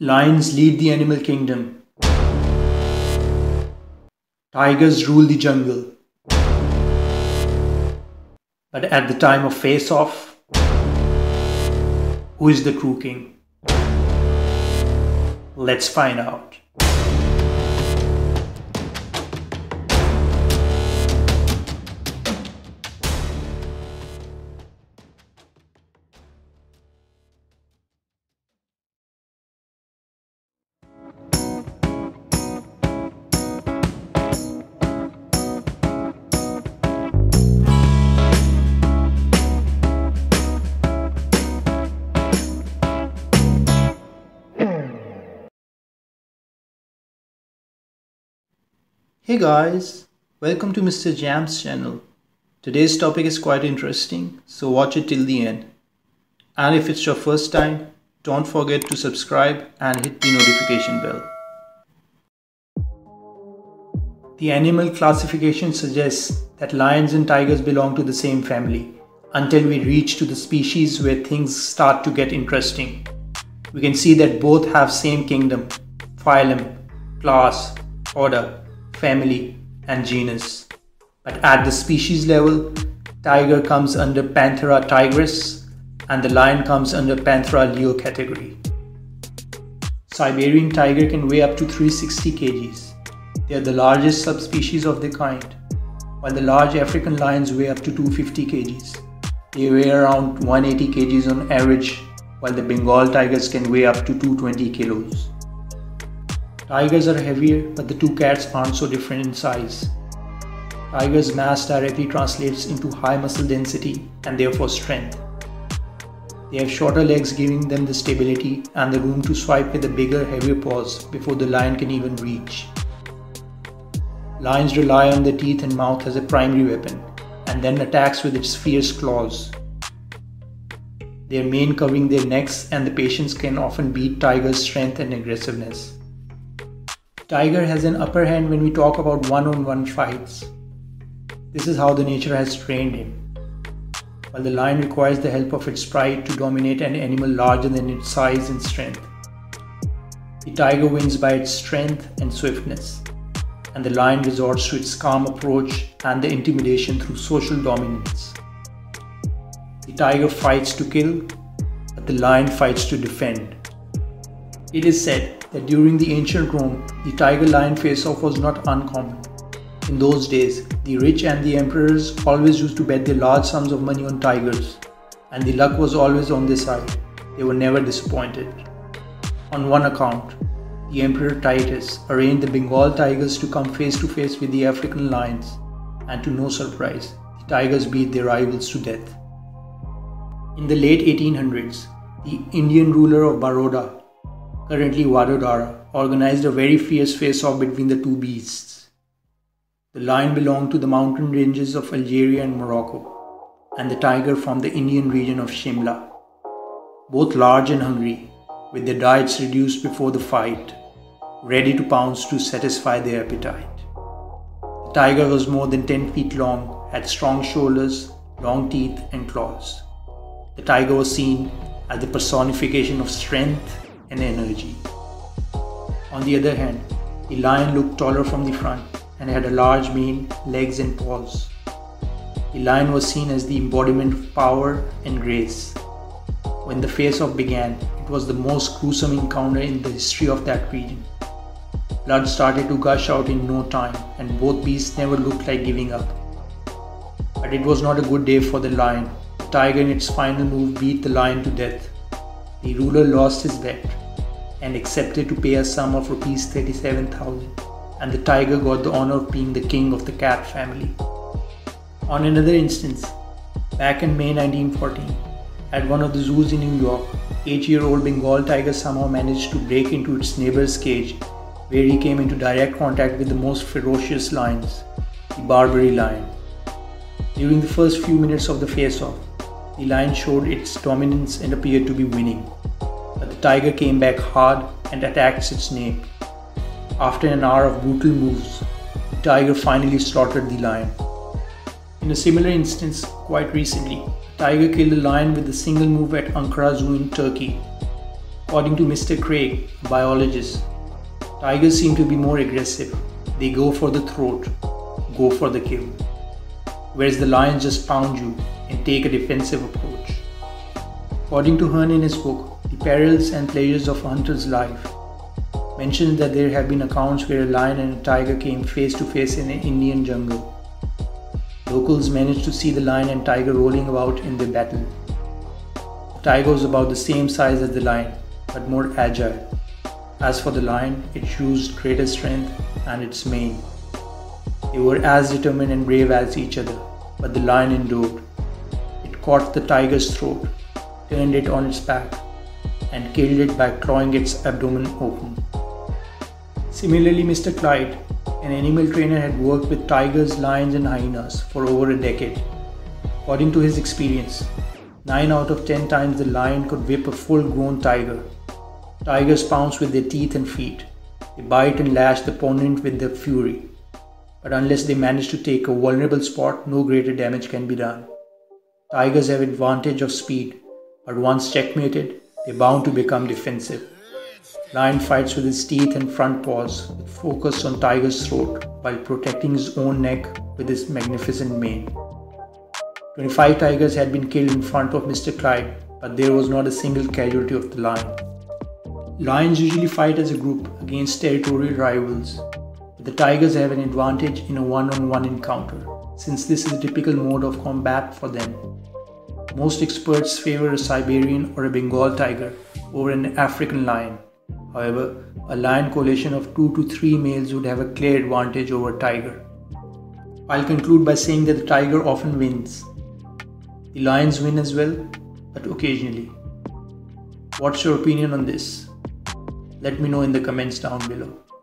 Lions lead the animal kingdom. Tigers rule the jungle. But at the time of face-off, who is the crew king? Let's find out. Hey guys, welcome to Mr. Jam's channel. Today's topic is quite interesting, so watch it till the end. And if it's your first time, don't forget to subscribe and hit the notification bell. The animal classification suggests that lions and tigers belong to the same family, until we reach to the species where things start to get interesting. We can see that both have same kingdom, phylum, class, order, family and genus. But at the species level, tiger comes under Panthera tigris and the lion comes under Panthera leo category. Siberian tiger can weigh up to 360 kgs. They are the largest subspecies of their kind, while the large African lions weigh up to 250 kgs. They weigh around 180 kgs on average, while the Bengal tigers can weigh up to 220 kilos. Tigers are heavier, but the two cats aren't so different in size. Tigers' mass directly translates into high muscle density and therefore strength. They have shorter legs, giving them the stability and the room to swipe with the bigger, heavier paws before the lion can even reach. Lions rely on their teeth and mouth as a primary weapon, and then attacks with its fierce claws. They remain covering their necks, and the patience can often beat tigers' strength and aggressiveness. Tiger has an upper hand when we talk about one-on-one fights. This is how the nature has trained him. While the lion requires the help of its pride to dominate an animal larger than its size and strength. The tiger wins by its strength and swiftness, and the lion resorts to its calm approach and the intimidation through social dominance. The tiger fights to kill, but the lion fights to defend. It is said that during the ancient Rome, the tiger-lion face-off was not uncommon. In those days, the rich and the emperors always used to bet their large sums of money on tigers, and the luck was always on their side. They were never disappointed. On one account, the Emperor Titus arranged the Bengal tigers to come face-to-face with the African lions, and to no surprise, the tigers beat their rivals to death. In the late 1800s, the Indian ruler of Baroda, currently Vadodara, organized a very fierce face-off between the two beasts. The lion belonged to the mountain ranges of Algeria and Morocco, and the tiger from the Indian region of Shimla. Both large and hungry, with their diets reduced before the fight, ready to pounce to satisfy their appetite. The tiger was more than 10 feet long, had strong shoulders, long teeth and claws. The tiger was seen as the personification of strength and energy. On the other hand, the lion looked taller from the front and had a large mane, legs and paws. The lion was seen as the embodiment of power and grace. When the face-off began, it was the most gruesome encounter in the history of that region. Blood started to gush out in no time, and both beasts never looked like giving up. But it was not a good day for the lion. The tiger in its final move beat the lion to death. The ruler lost his bet and accepted to pay a sum of rupees 37,000, and the tiger got the honor of being the king of the cat family. On another instance, back in May 1914, at one of the zoos in New York, 8-year-old Bengal tiger somehow managed to break into its neighbor's cage, where he came into direct contact with the most ferocious lions, the Barbary lion. During the first few minutes of the face-off, the lion showed its dominance and appeared to be winning, but the tiger came back hard and attacked its name. After an hour of brutal moves, the tiger finally slaughtered the lion. In a similar instance, quite recently, the tiger killed a lion with a single move at Ankara Zoo in Turkey. According to Mr. Craig, biologist, tigers seem to be more aggressive. They go for the throat, go for the kill, whereas the lions just pound you and take a defensive approach. According to Hearn in his book, The Perils and Pleasures of a Hunter's Life, mentions that there have been accounts where a lion and a tiger came face to face in an Indian jungle. Locals managed to see the lion and tiger rolling about in their battle. The tiger was about the same size as the lion, but more agile. As for the lion, it used greater strength and its mane. They were as determined and brave as each other, but the lion endured. It caught the tiger's throat, turned it on its back, and killed it by clawing its abdomen open. Similarly, Mr. Clyde, an animal trainer, had worked with tigers, lions and hyenas for over a decade. According to his experience, 9 out of 10 times the lion could whip a full-grown tiger. Tigers pounce with their teeth and feet. They bite and lash the opponent with their fury. But unless they manage to take a vulnerable spot, no greater damage can be done. Tigers have advantage of speed, but once checkmated, they're bound to become defensive. Lion fights with his teeth and front paws, focused on tiger's throat while protecting his own neck with his magnificent mane. 25 tigers had been killed in front of Mr. Clyde, but there was not a single casualty of the lion. Lions usually fight as a group against territorial rivals, but the tigers have an advantage in a one-on-one encounter, since this is the typical mode of combat for them. Most experts favor a Siberian or a Bengal tiger over an African lion. However, a lion coalition of 2 to 3 males would have a clear advantage over a tiger. I'll conclude by saying that the tiger often wins. The lions win as well, but occasionally. What's your opinion on this? Let me know in the comments down below.